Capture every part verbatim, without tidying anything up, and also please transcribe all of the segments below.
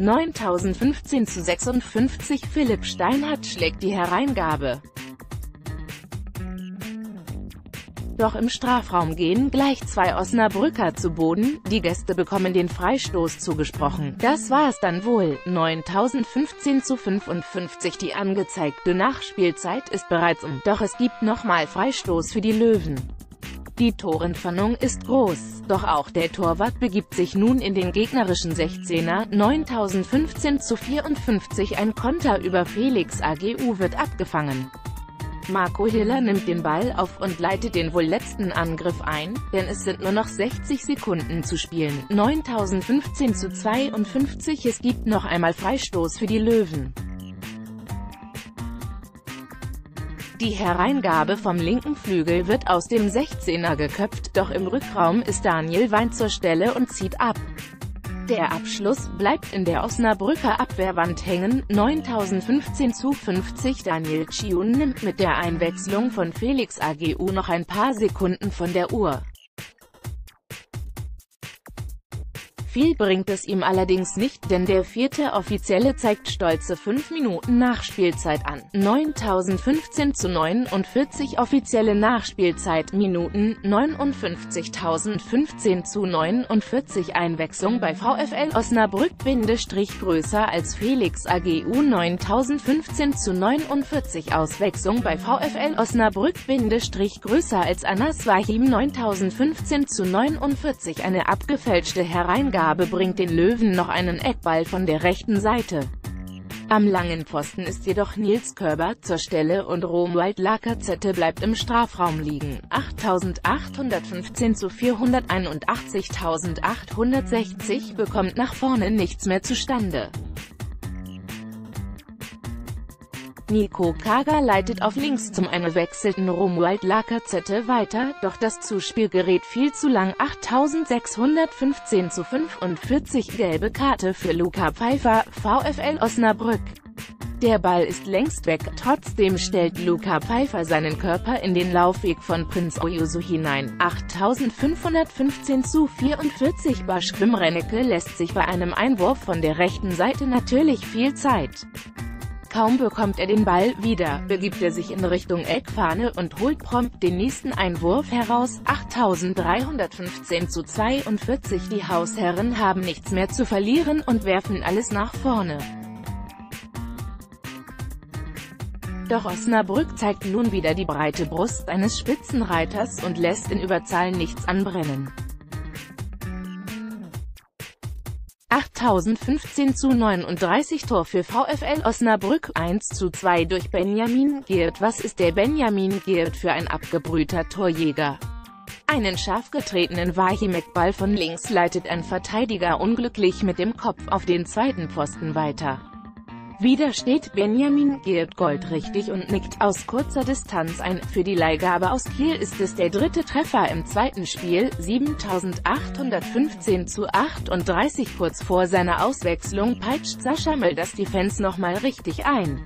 neuntausendfünfzehn zu sechsundfünfzig, Philipp Steinhardt schlägt die Hereingabe. Doch im Strafraum gehen gleich zwei Osnabrücker zu Boden, die Gäste bekommen den Freistoß zugesprochen. Das war's dann wohl, neuntausendfünfzehn zu fünfundfünfzig, die angezeigte Nachspielzeit ist bereits um, doch es gibt nochmal Freistoß für die Löwen. Die Torentfernung ist groß, doch auch der Torwart begibt sich nun in den gegnerischen sechzehner, neuntausendfünfzehn zu vierundfünfzig, ein Konter über Felix Agu wird abgefangen. Marco Hiller nimmt den Ball auf und leitet den wohl letzten Angriff ein, denn es sind nur noch sechzig Sekunden zu spielen. neuntausendfünfzehn zu zweiundfünfzig, es gibt noch einmal Freistoß für die Löwen. Die Hereingabe vom linken Flügel wird aus dem sechzehner geköpft, doch im Rückraum ist Daniel Wein zur Stelle und zieht ab. Der Abschluss bleibt in der Osnabrücker Abwehrwand hängen, neuntausendfünfzehn zu fünfzig, Daniel Chiu nimmt mit der Einwechslung von Felix Agu noch ein paar Sekunden von der Uhr. Viel bringt es ihm allerdings nicht, denn der vierte Offizielle zeigt stolze fünf Minuten Nachspielzeit an. neuntausendfünfzehn zu neunundvierzig, offizielle Nachspielzeit, Minuten neunundfünfzigtausendfünfzehn zu neunundvierzig, Einwechslung bei VfL Osnabrück, Bindestrich größer als Felix Agu, neuntausendfünfzehn zu neunundvierzig, Auswechslung bei VfL Osnabrück, Bindestrich größer als Anas Ouahim, neuntausendfünfzehn zu neunundvierzig, eine abgefälschte Hereingabe bringt den Löwen noch einen Eckball von der rechten Seite. Am langen Pfosten ist jedoch Nils Körber zur Stelle und Romuald Lakerzette bleibt im Strafraum liegen. achttausendachthundertfünfzehn zu vierhunderteinundachtzig, achttausendachthundertsechzig bekommt nach vorne nichts mehr zustande. Nico Kaga leitet auf links zum eingewechselten Romuald Lakerzette weiter, doch das Zuspiel gerät viel zu lang. achttausendsechshundertfünfzehn zu fünfundvierzig, gelbe Karte für Luca Pfeiffer, VfL Osnabrück. Der Ball ist längst weg, trotzdem stellt Luca Pfeiffer seinen Körper in den Laufweg von Prince Owusu hinein. achttausendfünfhundertfünfzehn zu vierundvierzig, Bashkim Renneke lässt sich bei einem Einwurf von der rechten Seite natürlich viel Zeit. Kaum bekommt er den Ball wieder, begibt er sich in Richtung Eckfahne und holt prompt den nächsten Einwurf heraus. achttausenddreihundertfünfzehn zu zweiundvierzig, die Hausherren haben nichts mehr zu verlieren und werfen alles nach vorne. Doch Osnabrück zeigt nun wieder die breite Brust eines Spitzenreiters und lässt in Überzahl nichts anbrennen. achttausendfünfzehn zu neununddreißig, Tor für VfL Osnabrück, eins zu zwei durch Benjamin Girth. Was ist der Benjamin Girth für ein abgebrühter Torjäger? Einen scharf getretenen Wahimek-Ball von links leitet ein Verteidiger unglücklich mit dem Kopf auf den zweiten Pfosten weiter. Wieder steht Benjamin Girth goldrichtig und nickt aus kurzer Distanz ein. Für die Leihgabe aus Kiel ist es der dritte Treffer im zweiten Spiel, siebentausendachthundertfünfzehn zu achtunddreißig. Kurz vor seiner Auswechslung peitscht Sascha Mell das Defense nochmal richtig ein.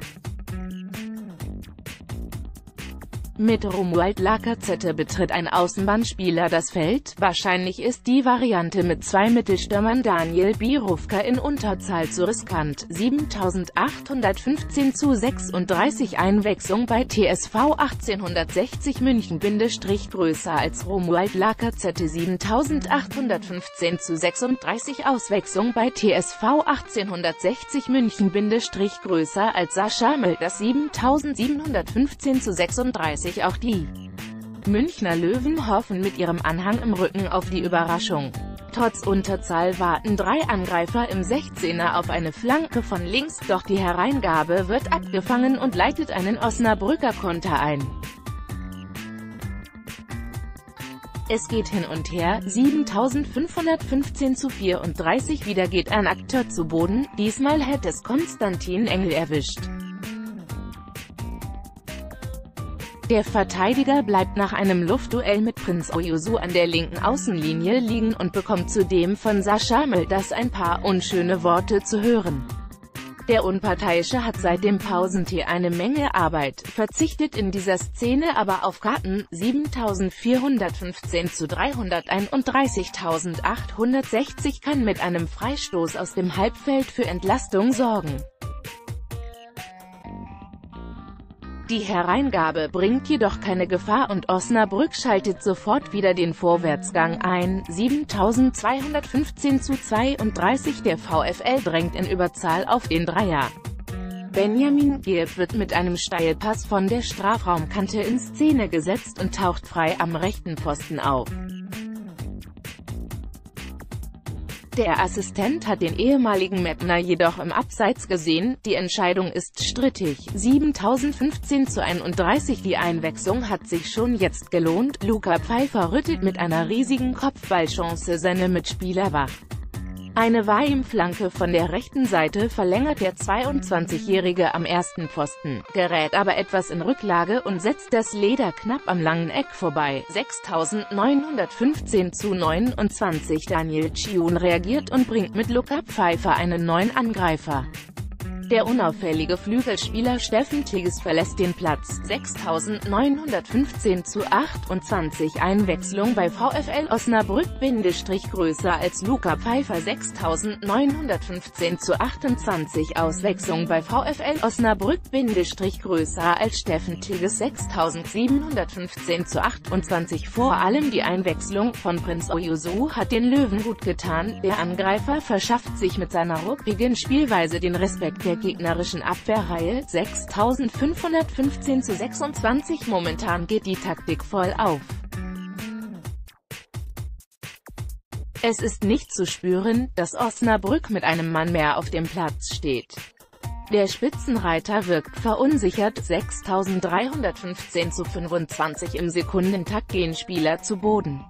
Mit Romuald Lakerzette betritt ein Außenbahnspieler das Feld, wahrscheinlich ist die Variante mit zwei Mittelstürmern Daniel Bierofka in Unterzahl zu riskant. siebentausendachthundertfünfzehn zu sechsunddreißig, Einwechslung bei T S V achtzehnhundertsechzig München, Bindestrich größer als Romuald Lakerzette, siebentausendachthundertfünfzehn zu sechsunddreißig, Auswechslung bei T S V achtzehnhundertsechzig München, Bindestrich größer als Sascha Mell das siebentausendsiebenhundertfünfzehn zu sechsunddreißig. Auch die Münchner Löwen hoffen mit ihrem Anhang im Rücken auf die Überraschung. Trotz Unterzahl warten drei Angreifer im sechzehner auf eine Flanke von links, doch die Hereingabe wird abgefangen und leitet einen Osnabrücker Konter ein. Es geht hin und her, siebentausendfünfhundertfünfzehn zu vierunddreißig, wieder geht ein Akteur zu Boden, diesmal hätte es Konstantin Engel erwischt. Der Verteidiger bleibt nach einem Luftduell mit Prince Owusu an der linken Außenlinie liegen und bekommt zudem von Sascha Mell das ein paar unschöne Worte zu hören. Der Unparteiische hat seit dem Pausentee eine Menge Arbeit, verzichtet in dieser Szene aber auf Karten, siebentausendvierhundertfünfzehn zu dreihunderteinunddreißigtausendachthundertsechzig kann mit einem Freistoß aus dem Halbfeld für Entlastung sorgen. Die Hereingabe bringt jedoch keine Gefahr und Osnabrück schaltet sofort wieder den Vorwärtsgang ein, siebentausendzweihundertfünfzehn zu zweiunddreißig, der VfL drängt in Überzahl auf den Dreier. Benjamin Girth wird mit einem Steilpass von der Strafraumkante in Szene gesetzt und taucht frei am rechten Pfosten auf. Der Assistent hat den ehemaligen Mettner jedoch im Abseits gesehen, die Entscheidung ist strittig, siebentausendfünfzehn zu einunddreißig, die Einwechslung hat sich schon jetzt gelohnt, Luca Pfeiffer rüttelt mit einer riesigen Kopfballchance seine Mitspieler wach. Eine Ouahim-Flanke von der rechten Seite verlängert der zweiundzwanzigjährige am ersten Pfosten, gerät aber etwas in Rücklage und setzt das Leder knapp am langen Eck vorbei, sechstausendneunhundertfünfzehn zu neunundzwanzig, Daniel Chiu reagiert und bringt mit Luca Pfeiffer einen neuen Angreifer. Der unauffällige Flügelspieler Steffen Tigges verlässt den Platz, sechstausendneunhundertfünfzehn zu achtundzwanzig, Einwechslung bei VfL Osnabrück, Bindestrich größer als Luca Pfeiffer, sechstausendneunhundertfünfzehn zu achtundzwanzig, Auswechslung bei VfL Osnabrück, Bindestrich größer als Steffen Tigges, sechstausendsiebenhundertfünfzehn zu achtundzwanzig, vor allem die Einwechslung von Prince Owusu hat den Löwen gut getan, der Angreifer verschafft sich mit seiner ruppigen Spielweise den Respekt der gegnerischen Abwehrreihe, sechstausendfünfhundertfünfzehn zu sechsundzwanzig, momentan geht die Taktik voll auf. Es ist nicht zu spüren, dass Osnabrück mit einem Mann mehr auf dem Platz steht. Der Spitzenreiter wirkt verunsichert, sechstausenddreihundertfünfzehn zu fünfundzwanzig, im Sekundentakt gehen Spieler zu Boden.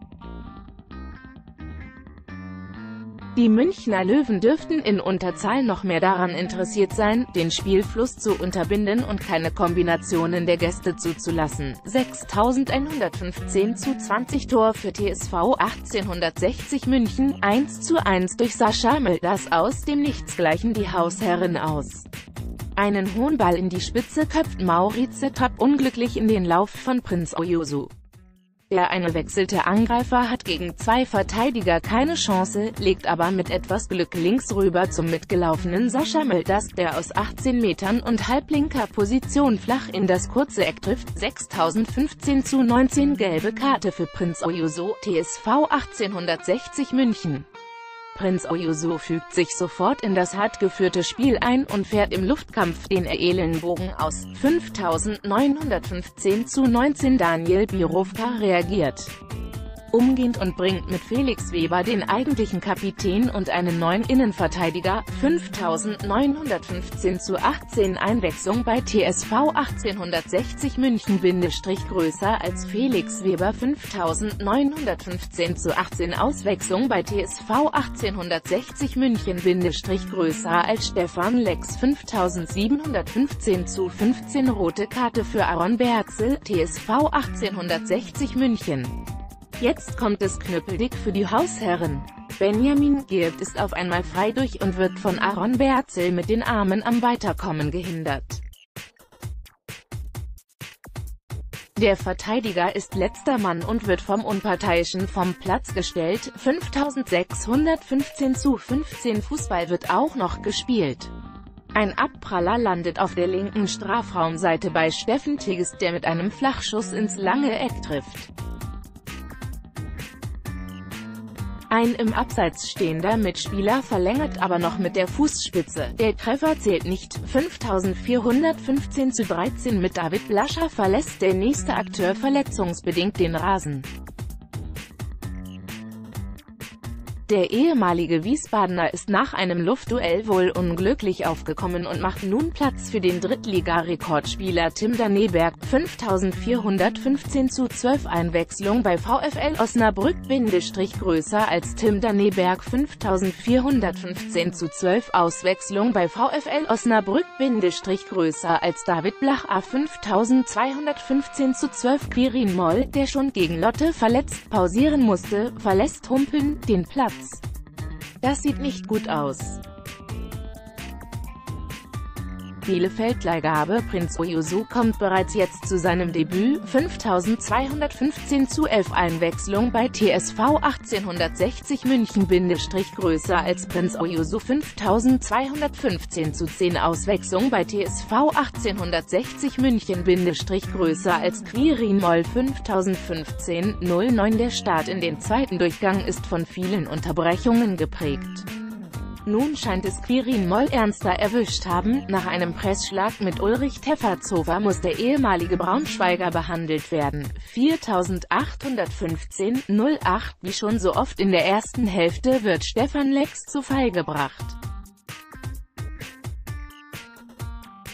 Die Münchner Löwen dürften in Unterzahl noch mehr daran interessiert sein, den Spielfluss zu unterbinden und keine Kombinationen der Gäste zuzulassen. sechstausendeinhundertfünfzehn zu zwanzig, Tor für T S V achtzehnhundertsechzig München, eins zu eins durch Sascha Mell, das aus dem Nichts gleichen die Hausherren aus. Einen hohen Ball in die Spitze köpft Maurice Trapp unglücklich in den Lauf von Prince Owusu. Der eingewechselte Angreifer hat gegen zwei Verteidiger keine Chance, legt aber mit etwas Glück links rüber zum mitgelaufenen Sascha Mell, der aus achtzehn Metern und halblinker Position flach in das kurze Eck trifft, sechstausendfünfzehn zu neunzehn, gelbe Karte für Prince Owusu, T S V achtzehnhundertsechzig München. Prince Owusu fügt sich sofort in das hart geführte Spiel ein und fährt im Luftkampf den Ellenbogen aus, fünftausendneunhundertfünfzehn zu neunzehn, Daniel Bierofka reagiert umgehend und bringt mit Felix Weber den eigentlichen Kapitän und einen neuen Innenverteidiger, fünftausendneunhundertfünfzehn zu achtzehn, Einwechslung bei T S V achtzehnhundertsechzig München, Bindestrich größer als Felix Weber, fünftausendneunhundertfünfzehn zu achtzehn, Auswechslung bei T S V achtzehnhundertsechzig München, Bindestrich größer als Stefan Lex, fünftausendsiebenhundertfünfzehn zu fünfzehn, rote Karte für Aaron Bergsel, T S V achtzehnhundertsechzig München. Jetzt kommt es knüppeldick für die Hausherren. Benjamin Girth ist auf einmal frei durch und wird von Aaron Bergsel mit den Armen am Weiterkommen gehindert. Der Verteidiger ist letzter Mann und wird vom Unparteiischen vom Platz gestellt, fünftausendsechshundertfünfzehn zu fünfzehn, Fußball wird auch noch gespielt. Ein Abpraller landet auf der linken Strafraumseite bei Steffen Tigges, der mit einem Flachschuss ins lange Eck trifft. Ein im Abseits stehender Mitspieler verlängert aber noch mit der Fußspitze, der Treffer zählt nicht, fünftausendvierhundertfünfzehn zu dreizehn, mit David Lascher verlässt der nächste Akteur verletzungsbedingt den Rasen. Der ehemalige Wiesbadener ist nach einem Luftduell wohl unglücklich aufgekommen und macht nun Platz für den Drittliga-Rekordspieler Tim Danneberg, fünftausendvierhundertfünfzehn zu zwölf, Einwechslung bei VfL Osnabrück, Bindestrich größer als Tim Danneberg, fünftausendvierhundertfünfzehn zu zwölf, Auswechslung bei VfL Osnabrück, Bindestrich größer als David Blacha, fünftausendzweihundertfünfzehn zu zwölf, Quirin Moll, der schon gegen Lotte verletzt pausieren musste, verlässt humpeln den Platz. Das sieht nicht gut aus. Bielefeld-Leihgabe. Prince Owusu kommt bereits jetzt zu seinem Debüt, fünftausendzweihundertfünfzehn zu elf Einwechslung bei T S V achtzehnhundertsechzig München, größer als Prince Owusu, fünftausendzweihundertfünfzehn zu zehn Auswechslung bei T S V achtzehnhundertsechzig München, größer als Quirin Moll, fünftausendzwanzig null neun. Der Start in den zweiten Durchgang ist von vielen Unterbrechungen geprägt. Nun scheint es Quirin Moll ernster erwischt haben. Nach einem Pressschlag mit Ulrich Taffertshofer muss der ehemalige Braunschweiger behandelt werden. viertausendachthundertfünfzehn null acht. Wie schon so oft in der ersten Hälfte wird Stefan Lex zu Fall gebracht.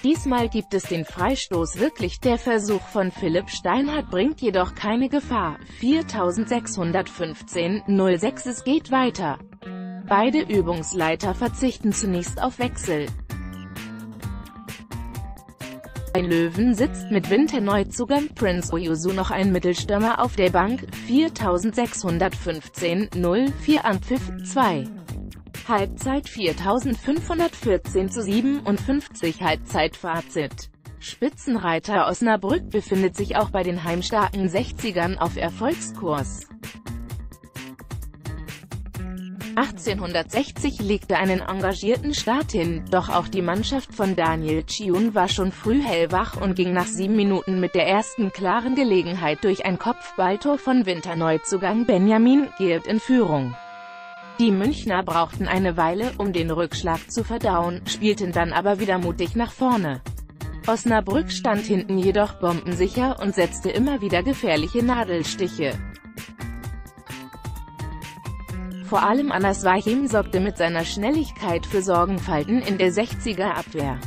Diesmal gibt es den Freistoß wirklich. Der Versuch von Philipp Steinhardt bringt jedoch keine Gefahr. viertausendsechshundertfünfzehn null sechs. Es geht weiter. Beide Übungsleiter verzichten zunächst auf Wechsel. Bei Löwen sitzt mit Winterneuzugang Prince Owusu noch ein Mittelstürmer auf der Bank. viertausendsechshundertfünfzehn null vier. Anpfiff zwei. Halbzeit viertausendfünfhundertvierzehn zu siebenundfünfzig. Halbzeitfazit: Spitzenreiter Osnabrück befindet sich auch bei den heimstarken sechzigern auf Erfolgskurs. achtzehnhundertsechzig legte einen engagierten Start hin, doch auch die Mannschaft von Daniel Chiu war schon früh hellwach und ging nach sieben Minuten mit der ersten klaren Gelegenheit durch ein Kopfballtor von Winterneuzugang Benjamin Girth in Führung. Die Münchner brauchten eine Weile, um den Rückschlag zu verdauen, spielten dann aber wieder mutig nach vorne. Osnabrück stand hinten jedoch bombensicher und setzte immer wieder gefährliche Nadelstiche. Vor allem Anas Ouahim sorgte mit seiner Schnelligkeit für Sorgenfalten in der sechziger-Abwehr.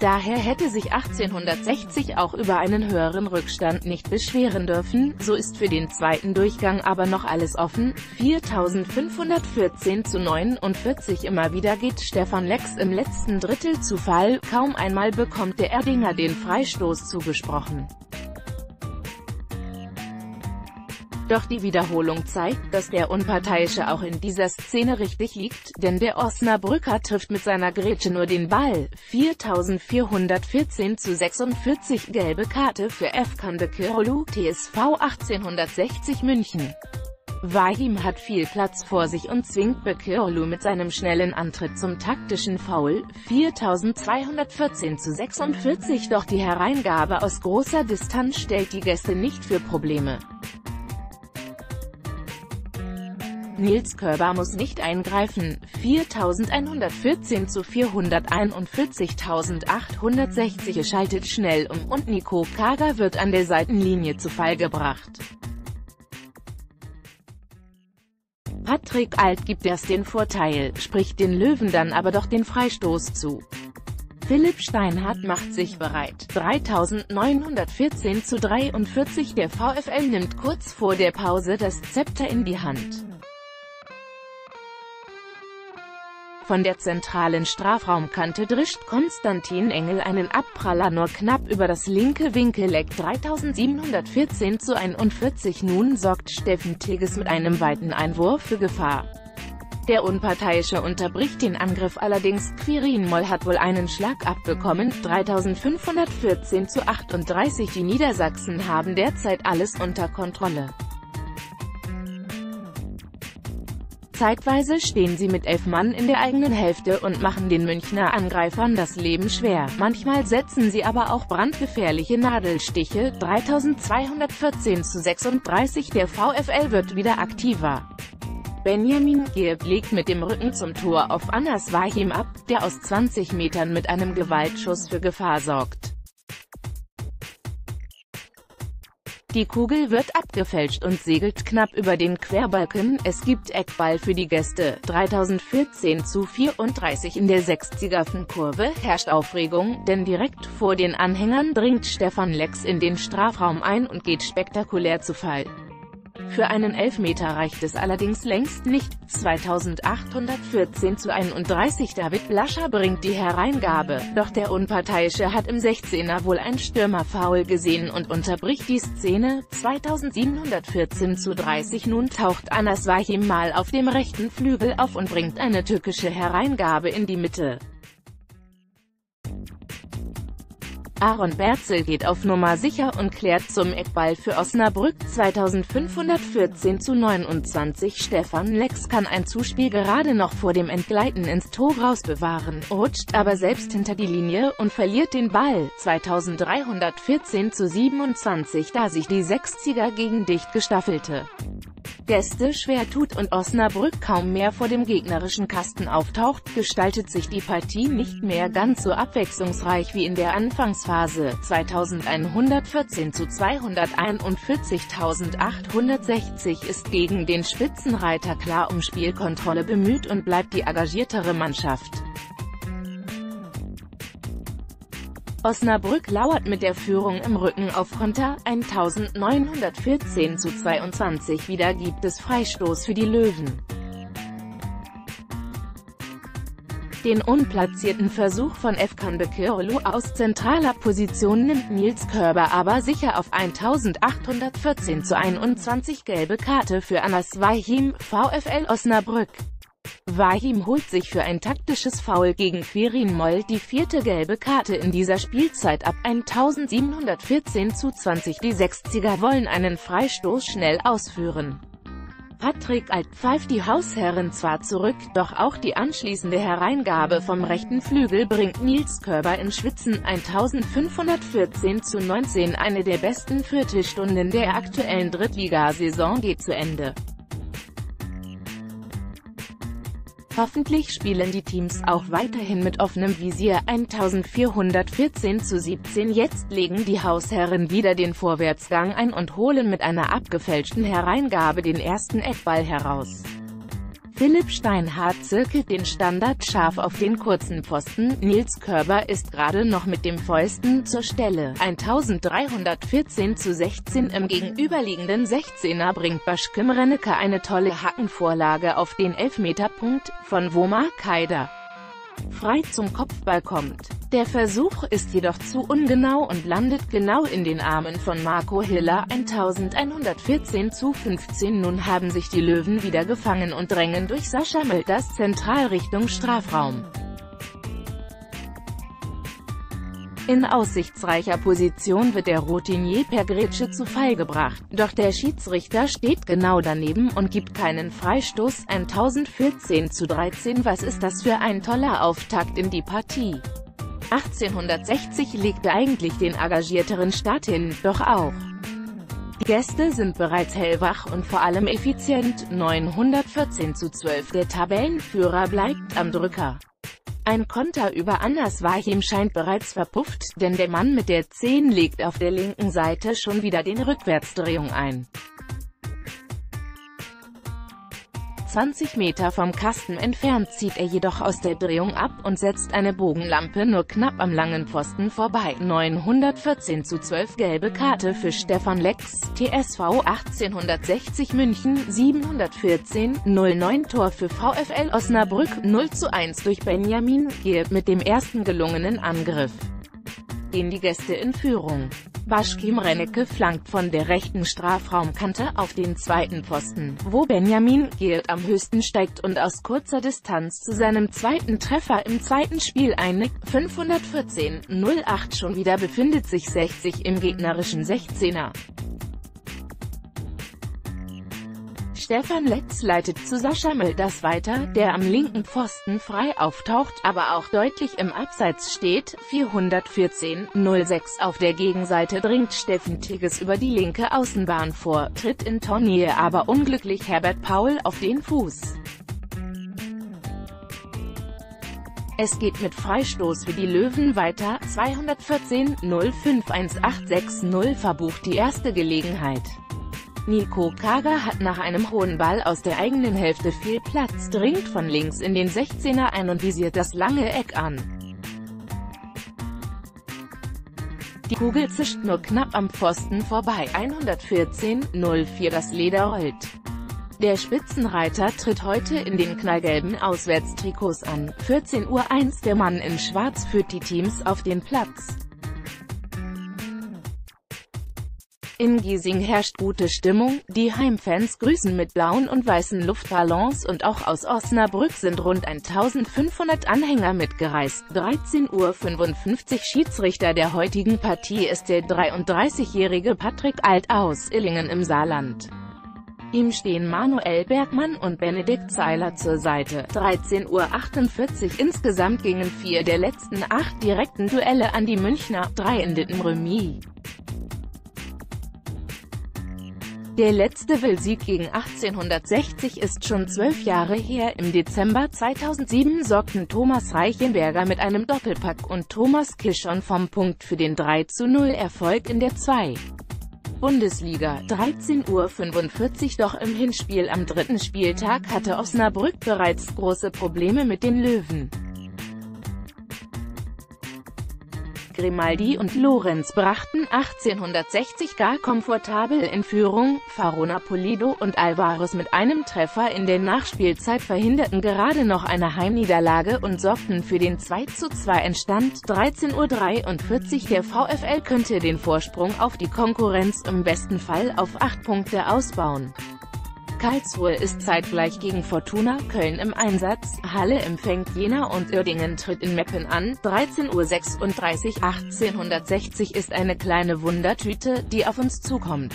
Daher hätte sich achtzehnhundertsechzig auch über einen höheren Rückstand nicht beschweren dürfen. So ist für den zweiten Durchgang aber noch alles offen. viertausendfünfhundertvierzehn zu neunundvierzig. Immer wieder geht Stefan Lex im letzten Drittel zu Fall, kaum einmal bekommt der Erdinger den Freistoß zugesprochen. Doch die Wiederholung zeigt, dass der Unparteiische auch in dieser Szene richtig liegt, denn der Osnabrücker trifft mit seiner Grätsche nur den Ball. viertausendvierhundertvierzehn zu sechsundvierzig. Gelbe Karte für Efkan Bekiroglu, T S V achtzehnhundertsechzig München. Ouahim hat viel Platz vor sich und zwingt Bekiroglu mit seinem schnellen Antritt zum taktischen Foul. viertausendzweihundertvierzehn zu sechsundvierzig. Doch die Hereingabe aus großer Distanz stellt die Gäste nicht für Probleme. Nils Körber muss nicht eingreifen. viertausendeinhundertvierzehn zu vierhunderteinundvierzig. achtzehnhundertsechzig schaltet schnell um und Nico Kaga wird an der Seitenlinie zu Fall gebracht. Patrick Alt gibt erst den Vorteil, spricht den Löwen dann aber doch den Freistoß zu. Philipp Steinhardt macht sich bereit. dreitausendneunhundertvierzehn zu dreiundvierzig. Der VfL nimmt kurz vor der Pause das Zepter in die Hand. Von der zentralen Strafraumkante drischt Konstantin Engel einen Abpraller nur knapp über das linke Winkeleck. dreitausendsiebenhundertvierzehn zu einundvierzig. Nun sorgt Steffen Tigges mit einem weiten Einwurf für Gefahr. Der Unparteiische unterbricht den Angriff allerdings. Quirin Moll hat wohl einen Schlag abbekommen. dreitausendfünfhundertvierzehn zu achtunddreißig. Die Niedersachsen haben derzeit alles unter Kontrolle. Zeitweise stehen sie mit elf Mann in der eigenen Hälfte und machen den Münchner Angreifern das Leben schwer. Manchmal setzen sie aber auch brandgefährliche Nadelstiche. dreitausendzweihundertvierzehn zu sechsunddreißig. Der VfL wird wieder aktiver. Benjamin Girth legt mit dem Rücken zum Tor auf Anas Ouahim ab, der aus zwanzig Metern mit einem Gewaltschuss für Gefahr sorgt. Die Kugel wird abgefälscht und segelt knapp über den Querbalken. Es gibt Eckball für die Gäste. dreitausendvierzehn zu vierunddreißig. In der sechziger-Kurve herrscht Aufregung, denn direkt vor den Anhängern dringt Stefan Lex in den Strafraum ein und geht spektakulär zu Fall. Für einen Elfmeter reicht es allerdings längst nicht. zweitausendachthundertvierzehn zu einunddreißig. David Lascher bringt die Hereingabe, doch der Unparteiische hat im sechzehner wohl ein Stürmerfoul gesehen und unterbricht die Szene. zweitausendsiebenhundertvierzehn zu dreißig. Nun taucht Anas Ouahim mal auf dem rechten Flügel auf und bringt eine tückische Hereingabe in die Mitte. Aaron Bergsel geht auf Nummer sicher und klärt zum Eckball für Osnabrück. Zweitausendfünfhundertvierzehn zu neunundzwanzig Stefan Lex kann ein Zuspiel gerade noch vor dem Entgleiten ins Tor rausbewahren, rutscht aber selbst hinter die Linie und verliert den Ball. zweitausenddreihundertvierzehn zu siebenundzwanzig, da sich die Sechziger gegen dicht gestaffelte Gäste schwer tut und Osnabrück kaum mehr vor dem gegnerischen Kasten auftaucht, gestaltet sich die Partie nicht mehr ganz so abwechslungsreich wie in der Anfangsphase. zweitausendeinhundertvierzehn zu zweihunderteinundvierzigtausendachthundertsechzig ist gegen den Spitzenreiter klar um Spielkontrolle bemüht und bleibt die engagiertere Mannschaft. Osnabrück lauert mit der Führung im Rücken auf Konter. neunzehnhundertvierzehn zu zweiundzwanzig wieder gibt es Freistoß für die Löwen. Den unplatzierten Versuch von Efkan Bekiroglu aus zentraler Position nimmt Nils Körber aber sicher auf. Eintausendachthundertvierzehn zu einundzwanzig gelbe Karte für Anas Ouahim, VfL Osnabrück. Ouahim holt sich für ein taktisches Foul gegen Quirin Moll die vierte gelbe Karte in dieser Spielzeit ab. Eintausendsiebenhundertvierzehn zu zwanzig die Sechziger wollen einen Freistoß schnell ausführen. Patrick Alt pfeift die Hausherren zwar zurück, doch auch die anschließende Hereingabe vom rechten Flügel bringt Nils Körber in Schwitzen. eintausendfünfhundertvierzehn zu neunzehn eine der besten Viertelstunden der aktuellen Drittligasaison geht zu Ende. Hoffentlich spielen die Teams auch weiterhin mit offenem Visier. eintausendvierhundertvierzehn zu siebzehn jetzt legen die Hausherren wieder den Vorwärtsgang ein und holen mit einer abgefälschten Hereingabe den ersten Eckball heraus. Philipp Steinhardt zirkelt den Standard scharf auf den kurzen Pfosten, Nils Körber ist gerade noch mit dem Fäusten zur Stelle. eintausenddreihundertvierzehn zu sechzehn im gegenüberliegenden Sechzehner bringt Bashkim Renneke eine tolle Hackenvorlage auf den Elfmeterpunkt, von wo Kaida frei zum Kopfball kommt. Der Versuch ist jedoch zu ungenau und landet genau in den Armen von Marco Hiller. eintausendeinhundertvierzehn zu fünfzehn nun haben sich die Löwen wieder gefangen und drängen durch Sascha Mell das Zentral Richtung Strafraum. In aussichtsreicher Position wird der Routinier per Grätsche zu Fall gebracht, doch der Schiedsrichter steht genau daneben und gibt keinen Freistoß. Eintausendvierzehn zu dreizehn was ist das für ein toller Auftakt in die Partie. achtzehnhundertsechzig legte eigentlich den engagierteren Start hin, doch auch die Gäste sind bereits hellwach und vor allem effizient. neunhundertvierzehn zu zwölf der Tabellenführer bleibt am Drücker. Ein Konter über Anas Ouahim scheint bereits verpufft, denn der Mann mit der Zehn legt auf der linken Seite schon wieder den Rückwärtsdrehung ein. zwanzig Meter vom Kasten entfernt zieht er jedoch aus der Drehung ab und setzt eine Bogenlampe nur knapp am langen Pfosten vorbei. neunhundertvierzehn zu zwölf gelbe Karte für Stefan Lex, T S V achtzehnhundertsechzig München. Siebenhundertvierzehn zu neun Tor für VfL Osnabrück, null zu eins durch Benjamin Girth mit dem ersten gelungenen Angriff. Gehen die Gäste in Führung. Bashkim Renneke flankt von der rechten Strafraumkante auf den zweiten Pfosten, wo Benjamin Girth am höchsten steigt und aus kurzer Distanz zu seinem zweiten Treffer im zweiten Spiel einnickt. fünfhundertvierzehn zu null acht schon wieder befindet sich sechzig im gegnerischen Sechzehner. Stefan Lex leitet zu Sascha Mell das weiter, der am linken Pfosten frei auftaucht, aber auch deutlich im Abseits steht. vierhundertvierzehn zu null sechs auf der Gegenseite dringt Steffen Tigges über die linke Außenbahn vor, tritt in Turnier aber unglücklich Herbert Paul auf den Fuß. Es geht mit Freistoß für die Löwen weiter. Zweihundertvierzehn zu null fünf eintausendsechshundertsechzig verbucht die erste Gelegenheit. Nico Kaga hat nach einem hohen Ball aus der eigenen Hälfte viel Platz, dringt von links in den Sechzehner ein und visiert das lange Eck an. Die Kugel zischt nur knapp am Pfosten vorbei. einhundertvierzehn zu null vier das Leder rollt. Der Spitzenreiter tritt heute in den knallgelben Auswärtstrikots an. vierzehn Uhr eins der Mann in Schwarz führt die Teams auf den Platz. Im Giesing herrscht gute Stimmung, die Heimfans grüßen mit blauen und weißen Luftballons und auch aus Osnabrück sind rund eintausendfünfhundert Anhänger mitgereist. dreizehn Uhr fünfundfünfzig Schiedsrichter der heutigen Partie ist der dreiunddreißigjährige Patrick Alt aus Illingen im Saarland. Ihm stehen Manuel Bergmann und Benedikt Zeiler zur Seite. dreizehn Uhr achtundvierzig Insgesamt gingen vier der letzten acht direkten Duelle an die Münchner, drei endeten Remis. Der letzte Will-Sieg gegen achtzehnhundertsechzig ist schon zwölf Jahre her. Im Dezember zweitausendsieben sorgten Thomas Reichenberger mit einem Doppelpack und Thomas Kischon vom Punkt für den drei zu null Erfolg in der zweiten Bundesliga. dreizehn Uhr fünfundvierzig Doch im Hinspiel am dritten Spieltag hatte Osnabrück bereits große Probleme mit den Löwen. Grimaldi und Lorenz brachten achtzehnhundertsechzig gar komfortabel in Führung, Farona Pulido und Alvarez mit einem Treffer in der Nachspielzeit verhinderten gerade noch eine Heimniederlage und sorgten für den zwei zu zwei Endstand. dreizehn Uhr dreiundvierzig Der VfL könnte den Vorsprung auf die Konkurrenz im besten Fall auf acht Punkte ausbauen. Karlsruhe ist zeitgleich gegen Fortuna Köln im Einsatz, Halle empfängt Jena und Uerdingen tritt in Meppen an. dreizehn Uhr sechsunddreißig achtzehnhundertsechzig ist eine kleine Wundertüte, die auf uns zukommt.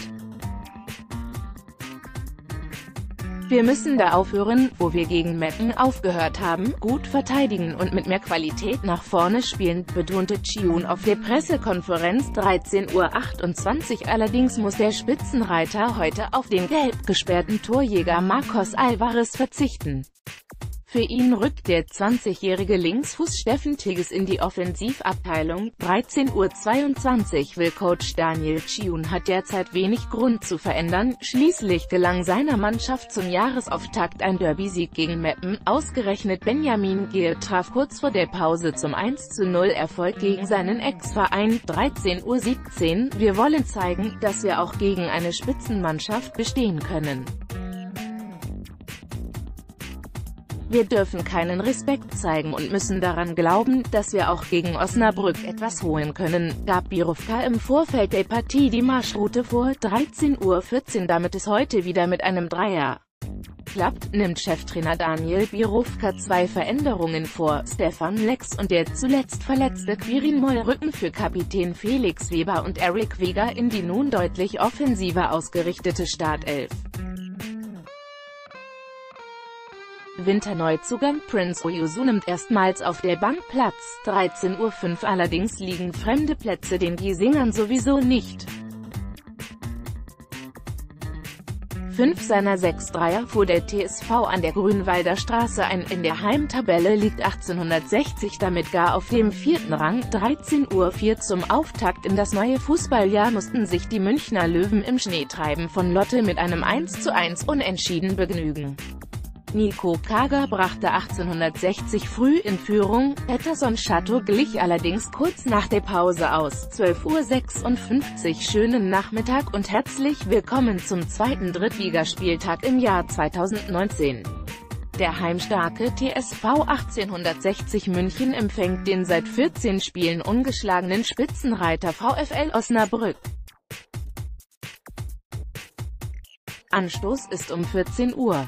Wir müssen da aufhören, wo wir gegen Meppen aufgehört haben, gut verteidigen und mit mehr Qualität nach vorne spielen, betonte Thioune auf der Pressekonferenz. dreizehn Uhr achtundzwanzig Allerdings muss der Spitzenreiter heute auf den gelb gesperrten Torjäger Marcos Alvarez verzichten. Für ihn rückt der zwanzigjährige Linksfuß Steffen Tigges in die Offensivabteilung. dreizehn Uhr zweiundzwanzig Will Coach Daniel Chiu hat derzeit wenig Grund zu verändern, schließlich gelang seiner Mannschaft zum Jahresauftakt ein Derby-Sieg gegen Meppen. Ausgerechnet Benjamin Girth traf kurz vor der Pause zum eins zu null Erfolg gegen seinen Ex-Verein. dreizehn Uhr siebzehn Wir wollen zeigen, dass wir auch gegen eine Spitzenmannschaft bestehen können. Wir dürfen keinen Respekt zeigen und müssen daran glauben, dass wir auch gegen Osnabrück etwas holen können, gab Bierofka im Vorfeld der Partie die Marschroute vor. dreizehn Uhr vierzehn Damit es heute wieder mit einem Dreier klappt, nimmt Cheftrainer Daniel Bierofka zwei Veränderungen vor. Stefan Lex und der zuletzt verletzte Quirin Moll rücken für Kapitän Felix Weber und Eric Weger in die nun deutlich offensiver ausgerichtete Startelf. Winterneuzugang Prince Owusu nimmt erstmals auf der Bank Platz. dreizehn Uhr fünf Allerdings liegen fremde Plätze den Giesingern sowieso nicht. Fünf seiner sechs Dreier fuhr der T S V an der Grünwalder Straße ein. In der Heimtabelle liegt achtzehnhundertsechzig damit gar auf dem vierten Rang. dreizehn Uhr vier Zum Auftakt in das neue Fußballjahr mussten sich die Münchner Löwen im Schneetreiben von Lotte mit einem eins zu eins Unentschieden begnügen. Nico Kaga brachte achtzehnhundertsechzig früh in Führung, Peterson Chateau glich allerdings kurz nach der Pause aus. Zwölf Uhr sechsundfünfzig Schönen Nachmittag und herzlich willkommen zum zweiten Drittligaspieltag im Jahr zweitausendneunzehn. Der heimstarke T S V achtzehnhundertsechzig München empfängt den seit vierzehn Spielen ungeschlagenen Spitzenreiter VfL Osnabrück. Anstoß ist um vierzehn Uhr.